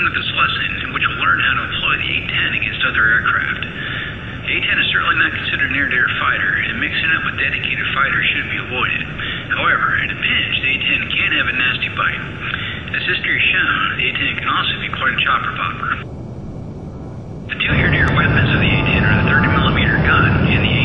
Welcome to this lesson, in which we'll learn how to employ the A-10 against other aircraft. The A-10 is certainly not considered an air-to-air fighter, and mixing up with dedicated fighters should be avoided. However, in a pinch, the A-10 can have a nasty bite. As history has shown, the A-10 can also be quite a chopper popper. The two air-to-air weapons of the A-10 are the 30mm gun and the